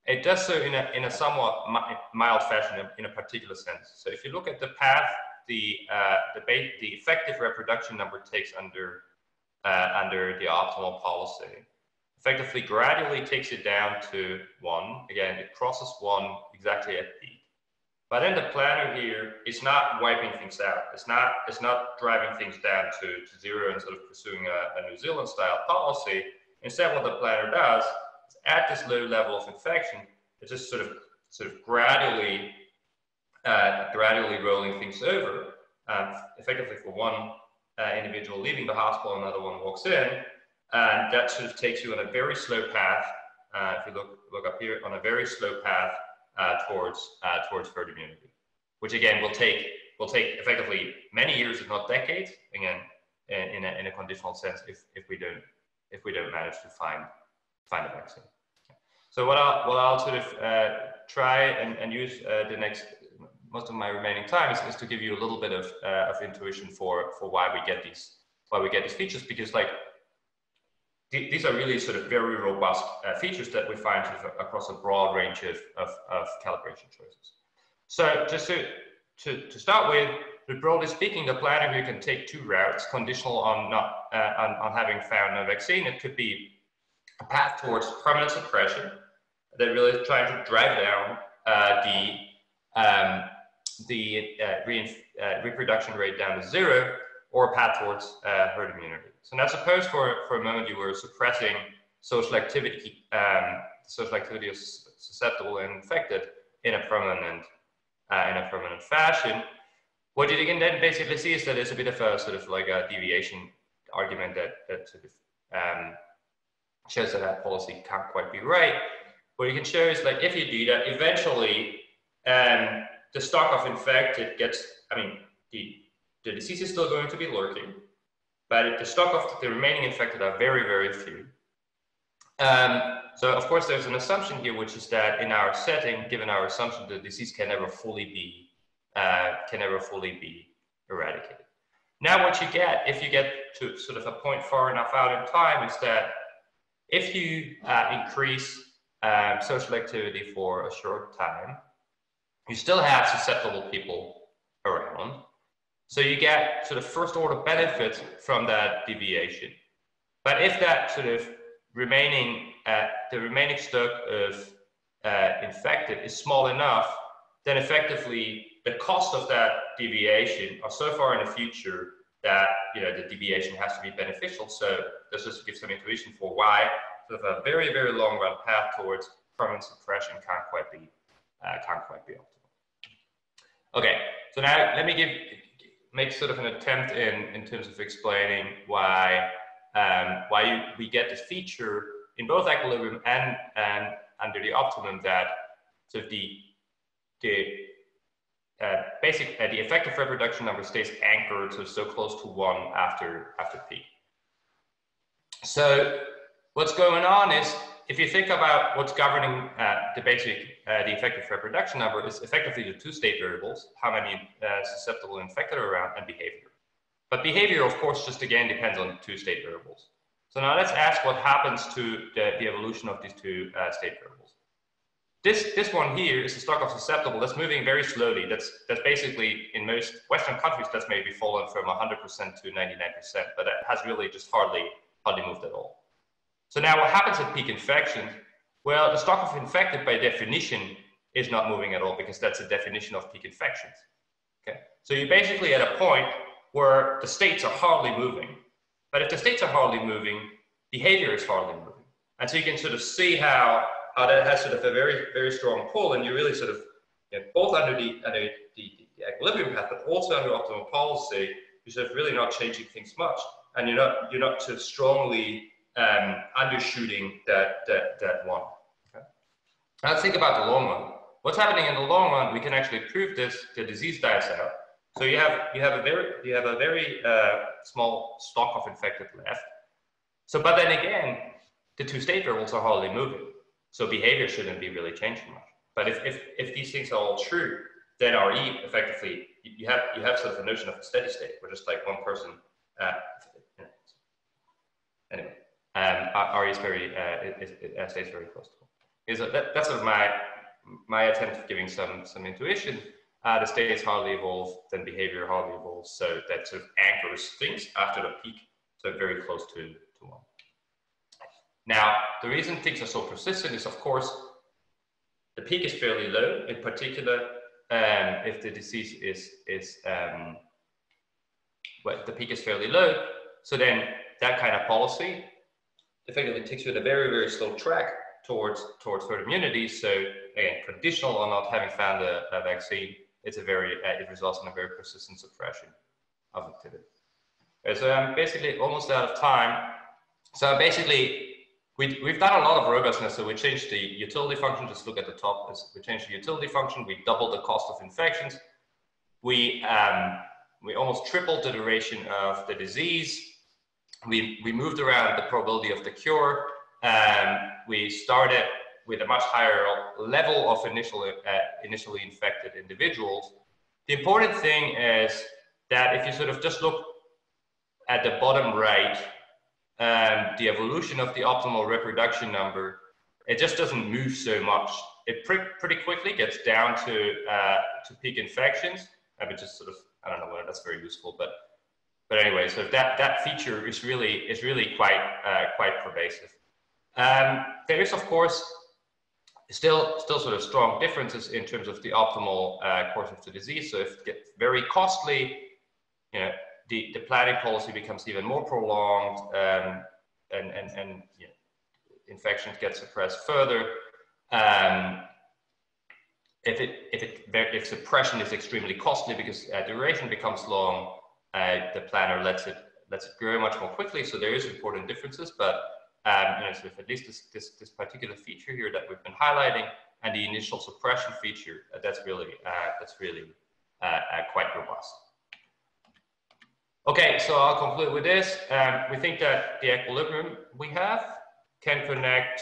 it does so in a, in a somewhat mild fashion in a particular sense. So if you look at the path, the, uh, the, the effective reproduction number takes under, uh, under the optimal policy, effectively gradually takes it down to one. Again, it crosses one exactly at peak. But then the planner here is not wiping things out. It's not, it's not driving things down to, to zero and sort of pursuing a, a New Zealand style policy. Instead, what the planner does is at this low level of infection, it's just sort of, sort of gradually, uh, gradually rolling things over. Um, effectively for one uh, individual leaving the hospital, another one walks in, and that sort of takes you on a very slow path. Uh, if you look, look up here, on a very slow path, Uh, towards uh, towards herd immunity, which again will take will take effectively many years, if not decades, again in a, in a conditional sense, if if we don't if we don't manage to find find a vaccine. Okay. So what I'll what I'll sort of uh, try and, and use uh, the next most of my remaining time is, is to give you a little bit of uh, of intuition for for why we get these why we get these features, because like these are really sort of very robust uh, features that we find sort of across a broad range of, of, of calibration choices. So just to, to, to start with, broadly speaking, the planner here can take two routes, conditional on, not, uh, on, on having found a vaccine. It could be a path towards permanent suppression that really trying to drive down uh, the, um, the uh, re uh, reproduction rate down to zero, or a path towards uh, herd immunity. So now suppose for, for a moment you were suppressing social activity, um, social activity of susceptible and infected in a permanent, uh, in a permanent fashion. What you can then basically see is that there's a bit of a sort of like a deviation argument that, that sort of um, shows that that policy can't quite be right. What you can show is like if you do that, eventually um, the stock of infected gets, I mean, the, the disease is still going to be lurking, but the stock of the remaining infected are very, very few. Um, so of course there's an assumption here, which is that in our setting, given our assumption, the disease can never fully be, uh, can never fully be eradicated. Now what you get, if you get to sort of a point far enough out in time, is that if you uh, increase um, social activity for a short time, you still have susceptible people around. So you get sort of first order benefit from that deviation. But if that sort of remaining, uh, the remaining stock of uh, infected is small enough, then effectively the cost of that deviation are so far in the future that, you know, the deviation has to be beneficial. So this just gives some intuition for why sort of a very, very long run path towards permanent suppression can't quite be, uh, can't quite be optimal. Okay, so now let me give, make sort of an attempt in, in terms of explaining why um, why you, we get this feature in both equilibrium and, and under the optimum that sort of the, the uh, basic, uh, the effective reproduction number stays anchored to so close to one after, after peak. So what's going on is, if you think about what's governing uh, the basic, uh, the effective reproduction number, is effectively the two state variables, how many uh, susceptible infected are around, and behavior. But behavior, of course, just again depends on the two state variables. So now let's ask what happens to the, the evolution of these two uh, state variables. This, this one here is the stock of susceptible. That's moving very slowly. That's, that's basically, in most Western countries, that's maybe fallen from one hundred percent to ninety-nine percent, but that has really just hardly, hardly moved at all. So now what happens at peak infection? Well, the stock of infected by definition is not moving at all, because that's a definition of peak infections. Okay, so you're basically at a point where the states are hardly moving. But if the states are hardly moving, behavior is hardly moving. And so you can sort of see how, how that has sort of a very, very strong pull, and you really sort of, you know, both under the, under the, the equilibrium path, but also under optimal policy, you're sort of really not changing things much. And you're not, you're not sort of strongly um, undershooting that, that, that one. Okay? Now let's think about the long run. What's happening in the long run, we can actually prove this, the disease dies out. So you have, you have a very, you have a very uh, small stock of infected left. So, but then again, the two state variables are hardly moving. So behavior shouldn't be really changing much. But if, if, if these things are all true, then R E effectively, you have, you have sort of a notion of a steady state, where just like one person, uh, anyway, um, R E is very, uh, it, it, it, it stays very close to it. So that, that's sort of my, my attempt at giving some, some intuition. Uh, the states hardly evolve, then behavior hardly evolves. So that sort of anchors things after the peak, so very close to, to one. Now, the reason things are so persistent is, of course, the peak is fairly low, in particular, um, if the disease is, is um, well, the peak is fairly low. So then that kind of policy effectively takes you at a very, very slow track towards, towards herd immunity. So again, conditional on not having found a, a vaccine, it's a very, uh, it results in a very persistent suppression of activity. Okay, so I'm basically almost out of time. So basically, we, we've done a lot of robustness. So we changed the utility function, just look at the top, we changed the utility function, we doubled the cost of infections. We, um, we almost tripled the duration of the disease. We, we moved around the probability of the cure. Um, we started with a much higher level of initial, uh, initially infected individuals. The important thing is that if you sort of just look at the bottom right, um, the evolution of the optimal reproduction number, it just doesn't move so much. It pre pretty quickly gets down to, uh, to peak infections. I mean, just sort of, I don't know whether that's very useful, but, but anyway, so that, that feature is really, is really quite, uh, quite pervasive. Um, there is, of course, Still, still sort of strong differences in terms of the optimal uh, course of the disease. So if it gets very costly, you know, the, the planning policy becomes even more prolonged, um, and, and, and you know, infections get suppressed further. Um, if, it, if, it, if suppression is extremely costly because uh, duration becomes long, uh, the planner lets it, lets it grow much more quickly. So there is important differences, but Um, you know, so at least this, this, this particular feature here that we've been highlighting, and the initial suppression feature, uh, that's really, uh, that's really uh, uh, quite robust. Okay, so I'll conclude with this. Um, we think that the equilibrium we have can connect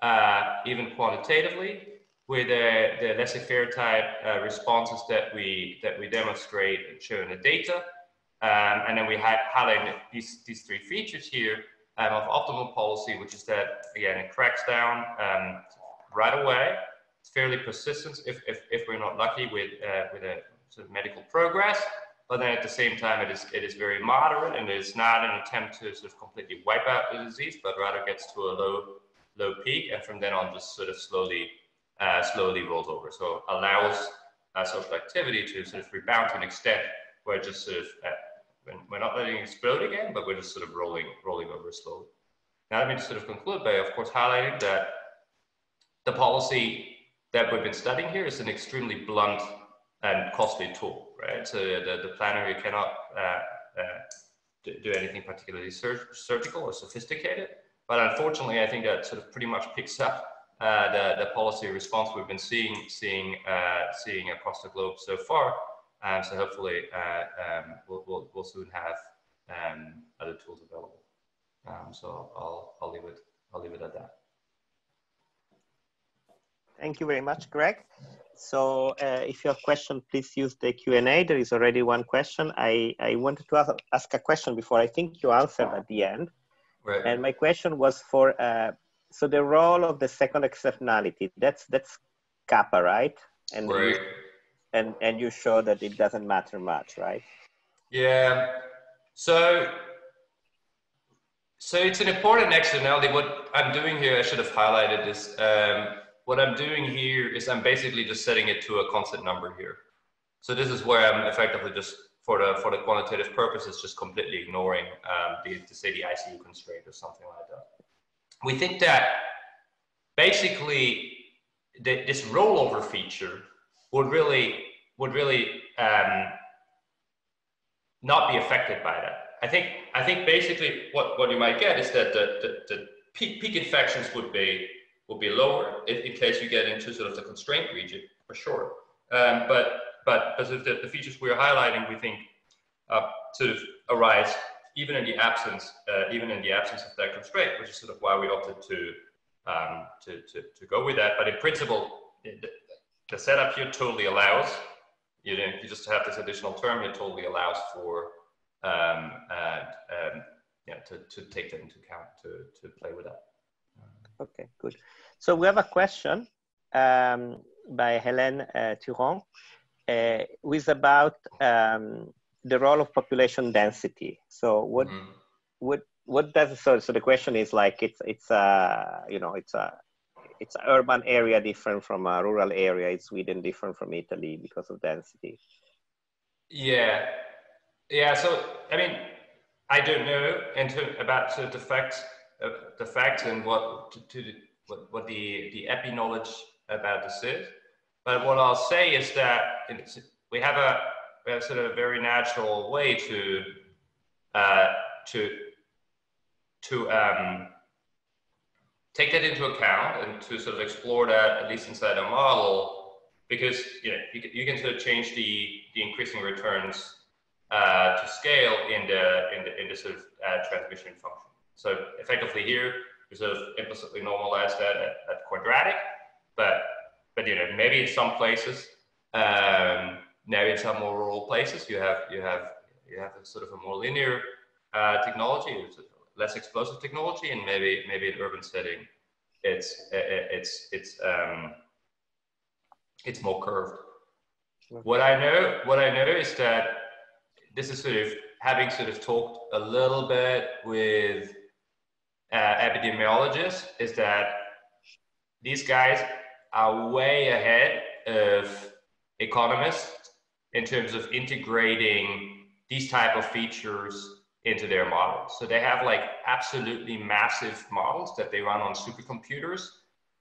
uh, even quantitatively with uh, the laissez-faire type uh, responses that we, that we demonstrate and show in the data. Um, and then we highlight these, these three features here. Um, of optimal policy, which is that, again, it cracks down um, right away. It's fairly persistent if, if, if we're not lucky with, uh, with a sort of medical progress, but then at the same time, it is, it is very moderate, and it's not an attempt to sort of completely wipe out the disease, but rather gets to a low, low peak, and from then on just sort of slowly, uh, slowly rolls over. So allows uh, social activity to sort of rebound to an extent where it just sort of uh, we're not letting it explode again, but we're just sort of rolling, rolling over slowly. Now let me just sort of conclude by, of course, highlighting that the policy that we've been studying here is an extremely blunt and costly tool, right? So the, the planner, you cannot uh, uh, do anything particularly sur surgical or sophisticated, but unfortunately, I think that sort of pretty much picks up uh, the, the policy response we've been seeing, seeing, uh, seeing across the globe so far. Um, so hopefully uh, um, we'll, we'll, we'll soon have um, other tools available. Um, so I'll, I'll, leave it, I'll leave it at that. Thank you very much, Greg. So uh, if you have a question, please use the Q and A. There is already one question. I, I wanted to ask, ask a question before. I think you answered at the end. Right. And my question was for, uh, so the role of the second externality, that's, that's kappa, right? And right. The, And, and you show that it doesn't matter much, right? Yeah. So, so it's an important externality. What I'm doing here, I should have highlighted this. Um, what I'm doing here is I'm basically just setting it to a constant number here. So this is where I'm effectively just for the for the quantitative purposes just completely ignoring um, the, the say the I C U constraint or something like that. We think that basically the, this rollover feature would really would really um, not be affected by that. I think I think basically what what you might get is that the the, the peak peak infections would be would be lower if, in case you get into sort of the constraint region for sure. Um, but but as if the, the features we are highlighting, we think uh, sort of arise even in the absence uh, even in the absence of that constraint, which is sort of why we opted to um, to, to to go with that. But in principle, the, the setup here totally allows you know, you just have this additional term here totally allows for um and um yeah to, to take that into account to to play with that. Okay, good. So we have a question um by Hélène uh, Turon uh with about um the role of population density. So what mm-hmm. what what does so so the question is like it's it's a you know it's a it's an urban area different from a rural area, it's Sweden different from Italy because of density. Yeah. Yeah, so I mean, I don't know into, about sort of the facts, uh, the facts, and what to, to what, what the the epi knowledge about this is. But what I'll say is that it's, we have a we have sort of a very natural way to uh, to to um, take that into account and to sort of explore that at least inside our model, because you know you, you can sort of change the the increasing returns Uh, to scale in the in the in the sort of uh, transmission function. So effectively here we sort of implicitly normalize that at, at quadratic, but but you know maybe in some places, um, maybe in some more rural places you have you have you have a sort of a more linear uh, technology, less explosive technology, and maybe maybe in urban setting, it's it's it's um, it's more curved. Okay. What I know what I know is that. This is sort of having sort of talked a little bit with uh, epidemiologists is that these guys are way ahead of economists in terms of integrating these type of features into their models. So they have like absolutely massive models that they run on supercomputers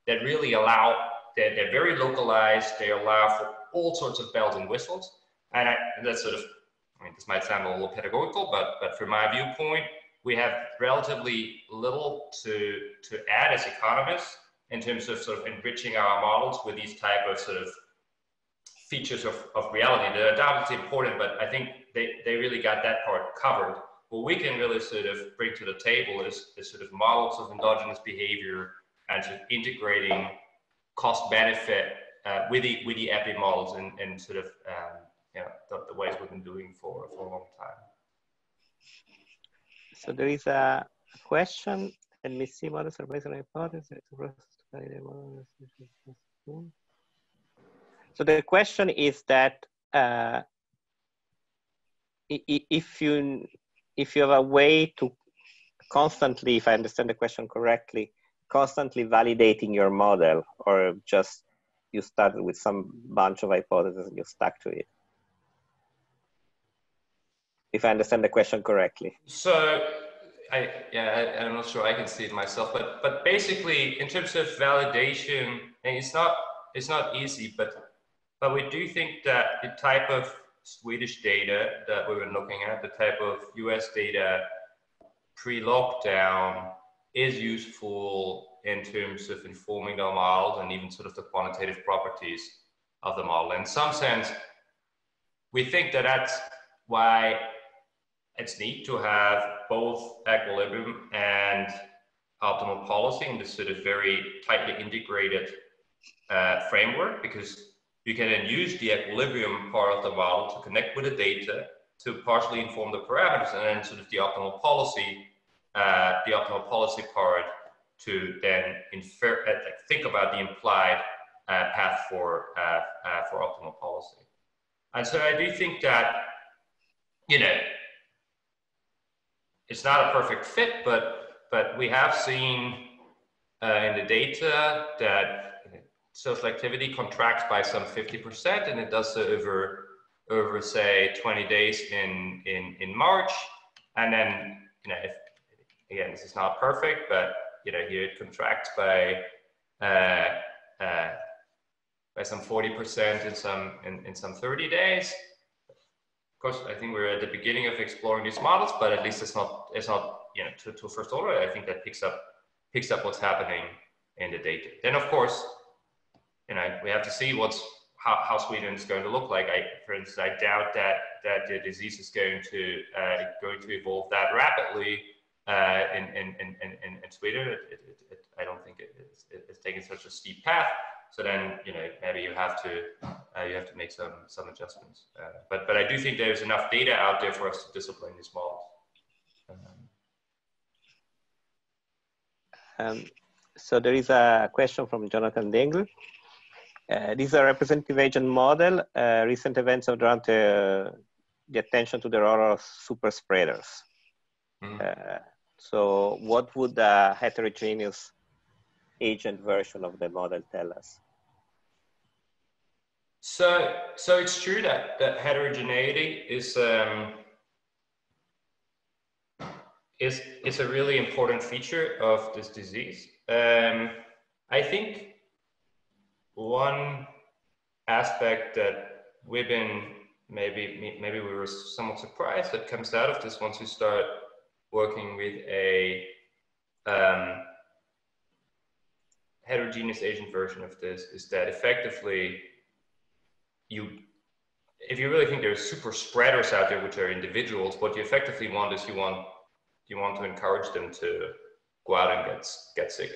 that really allow, they're, they're very localized, they allow for all sorts of bells and whistles. And I, that's sort of, I mean, this might sound a little pedagogical, but but from my viewpoint, we have relatively little to to add as economists in terms of sort of enriching our models with these type of sort of features of, of reality. They're undoubtedly important, but I think they, they really got that part covered. What we can really sort of bring to the table is, is sort of models of endogenous behavior and sort of integrating cost benefit uh, with the with the epi models and, and sort of um, yeah, the, the ways we've been doing for, for a long time. So there is a question, let me see what is the observation hypothesis. So the question is that uh, if you if you have a way to constantly, if I understand the question correctly, constantly validating your model, or just you start with some bunch of hypotheses and you stuck to it. If I understand the question correctly. So, I, yeah, I, I'm not sure I can see it myself, but but basically, in terms of validation, and it's not it's not easy, but but we do think that the type of Swedish data that we were looking at, the type of U S data pre-lockdown, is useful in terms of informing our models and even sort of the quantitative properties of the model. In some sense, we think that that's why. It's neat to have both equilibrium and optimal policy in this sort of very tightly integrated uh, framework, because you can then use the equilibrium part of the model to connect with the data to partially inform the parameters, and then sort of the optimal policy, uh, the optimal policy part to then infer, uh, think about the implied uh, path for uh, uh, for optimal policy. And so I do think that you know. It's not a perfect fit, but but we have seen uh, in the data that social activity contracts by some fifty percent, and it does so over over, say, twenty days in, in, in March. And then, you know, if, again, this is not perfect, but, you know, here it contracts by, uh, uh, by some forty percent in some, in, in some thirty days. Of course, I think we're at the beginning of exploring these models, but at least it's not, it's not, you know, to, to first order. I think that picks up, picks up what's happening in the data. Then, of course, you know, we have to see what's, how, how Sweden is going to look like. I, for instance, I doubt that, that the disease is going to, uh, going to evolve that rapidly uh, in, in, in, in, in Sweden. It, it, it, I don't think it, it's, it's taking such a steep path. So then, you know, maybe you have to, uh, you have to make some, some adjustments. Uh, but, but I do think there's enough data out there for us to discipline these models. Um, so there is a question from Jonathan Dingel. Uh, these are representative agent model. Uh, recent events have drawn to, uh, the attention to the role of super spreaders. Mm-hmm. uh, so what would a heterogeneous agent version of the model tell us? So, so it's true that, that heterogeneity is, um, is, is a really important feature of this disease. Um, I think one aspect that we've been, maybe, maybe we were somewhat surprised that comes out of this once we start working with a um, heterogeneous agent version of this is that effectively you, if you really think there's super spreaders out there, which are individuals, what you effectively want is you want, you want to encourage them to go out and get, get sick.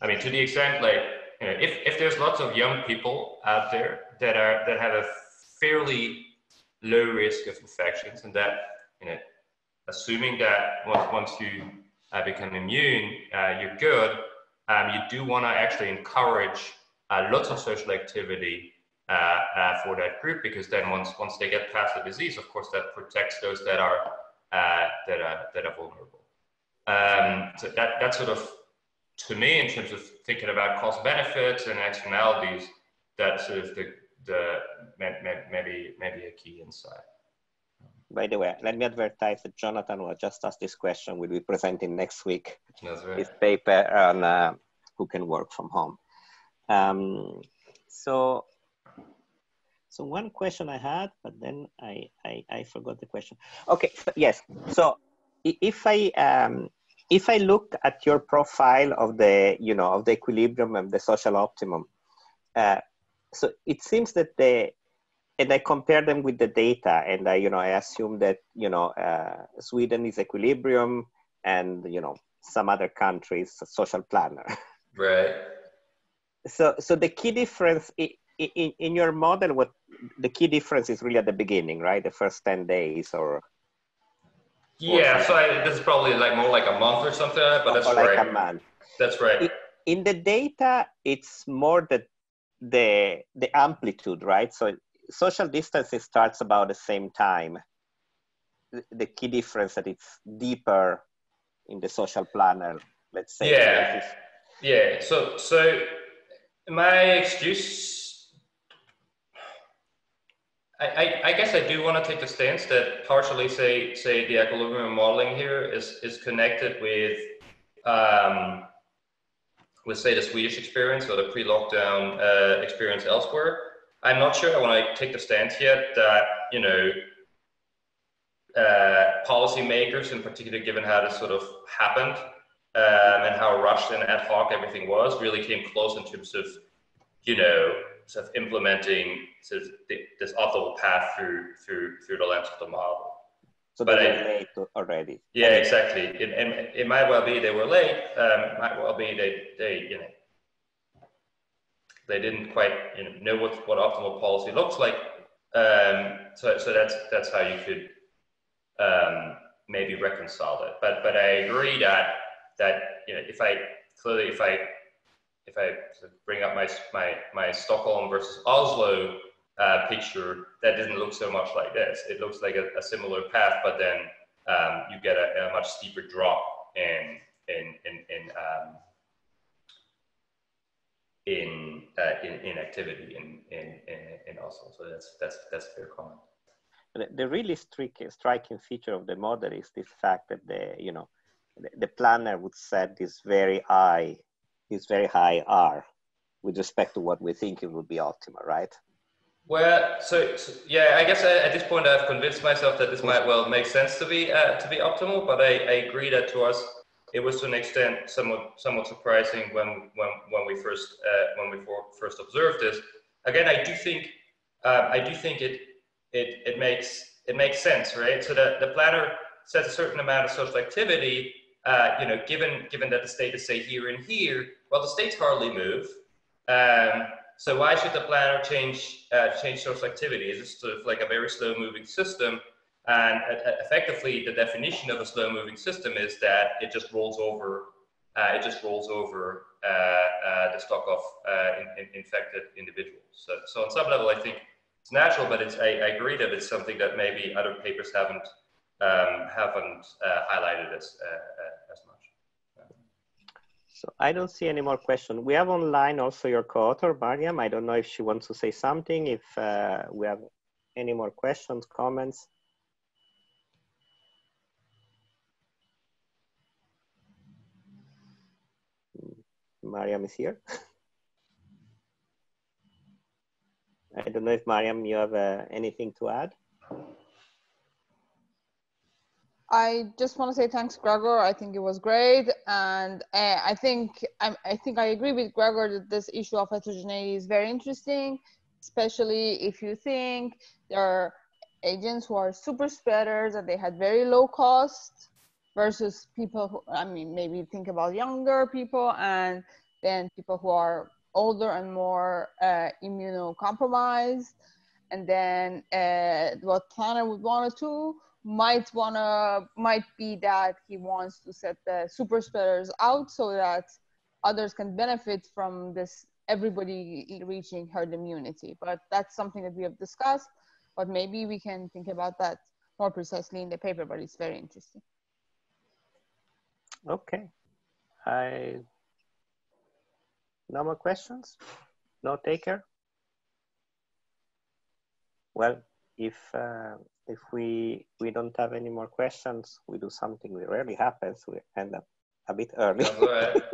I mean, to the extent like, you know, if, if there's lots of young people out there that are that have a fairly low risk of infections, and that, you know, assuming that once, once you uh, become immune, uh, you're good, um, you do want to actually encourage uh, lots of social activity uh, uh, for that group, because then once once they get past the disease, of course, that protects those that are uh, that are that are vulnerable. Um, so that that sort of, to me, in terms of thinking about cost benefits and externalities, that's sort of the, the maybe, maybe a key insight. By the way, let me advertise that Jonathan will just ask this question. We'll be presenting next week. That's right. His paper on uh, who can work from home. Um, so, so one question I had, but then I, I, I forgot the question. Okay, so, yes. So if I, um, If I look at your profile of the, you know, of the equilibrium and the social optimum, uh, so it seems that they, and I compare them with the data, and I, you know, I assume that, you know, uh, Sweden is equilibrium, and, you know, some other countries social planner. Right. So, so the key difference in, in, in your model, what the key difference is really at the beginning, right? The first ten days or. Yeah, so I, this is probably like more like a month or something, but that's right. Like a month. That's right. It, in the data, it's more the, the, the amplitude, right? So social distancing starts about the same time. The, the key difference that it's deeper in the social planner, let's say. Yeah, yeah. So, so my excuse, I, I guess I do want to take the stance that partially, say, say the equilibrium modeling here is, is connected with, um, with, say, the Swedish experience or the pre-lockdown uh, experience elsewhere. I'm not sure I want to take the stance yet that, you know, uh, policymakers in particular, given how this sort of happened um, and how rushed and ad hoc everything was, really came close in terms of, you know, sort of implementing sort of this optimal path through through through the lens of the model. So but they were late already. Yeah, okay. Exactly. It, it, it might well be they were late. Um, might well be they they you know they didn't quite you know know what what optimal policy looks like. Um, so so that's that's how you could um, maybe reconcile it. But but I agree that that you know if I clearly if I If I bring up my, my, my Stockholm versus Oslo uh, picture, that didn't look so much like this. It looks like a, a similar path, but then um, you get a, a much steeper drop in, in, in, in, um, in, uh, in, in activity in, in, in, in Oslo. So that's, that's, that's a fair comment. the really striking, striking feature of the model is this fact that the, you know, the, the planner would set this very high, this very high R with respect to what we think it would be optimal, right? Well, so, so yeah, I guess I, at this point I've convinced myself that this might well make sense to be uh, to be optimal, but I, I agree that to us it was to an extent somewhat somewhat surprising when when when we first uh, when we first observed this. Again, I do think uh, I do think it it it makes it makes sense, right? So that the planner sets a certain amount of social activity. Uh, you know, given given that the state is say here and here, well, the states hardly move. Um, so why should the planner change uh, change social activity? It's just sort of like a very slow moving system, and uh, effectively the definition of a slow moving system is that it just rolls over. Uh, it just rolls over uh, uh, the stock of uh, in, in infected individuals. So, so on some level, I think it's natural, but it's I, I agree that it's something that maybe other papers haven't um, haven't uh, highlighted as uh, as much. So I don't see any more questions. We have online also your co-author, Mariam. I don't know if she wants to say something, if uh, we have any more questions, comments. Mariam is here. I don't know if Mariam, you have uh, anything to add? I just want to say thanks, Gregor. I think it was great, and uh, I think I, I think I agree with Gregor that this issue of heterogeneity is very interesting, especially if you think there are agents who are super spreaders and they had very low cost versus people who, I mean, maybe think about younger people and then people who are older and more uh, immunocompromised, and then uh, what planner would want to do. might wanna, might be that he wants to set the super spreaders out so that others can benefit from this, everybody reaching herd immunity. But that's something that we have discussed, but maybe we can think about that more precisely in the paper, but it's very interesting. Okay, I, no more questions? No taker? Well, if, uh, If we, we don't have any more questions, we do something that rarely happens. We end up a bit early. That's all right.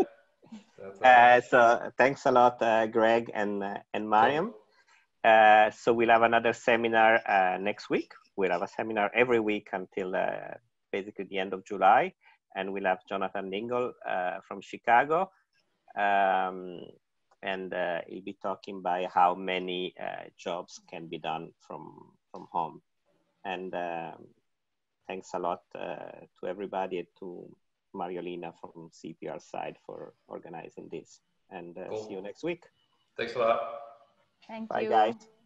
That's all right. uh, so thanks a lot, uh, Greg and, uh, and Mariam. Uh, so we'll have another seminar uh, next week. We'll have a seminar every week until uh, basically the end of July. And we'll have Jonathan Dingel uh, from Chicago. Um, and uh, he'll be talking about how many uh, jobs can be done from, from home. And um, thanks a lot uh, to everybody and to Mariolina from C P R side for organizing this. And uh, cool. See you next week. Thanks a lot. Thank Bye, you. Bye, guys.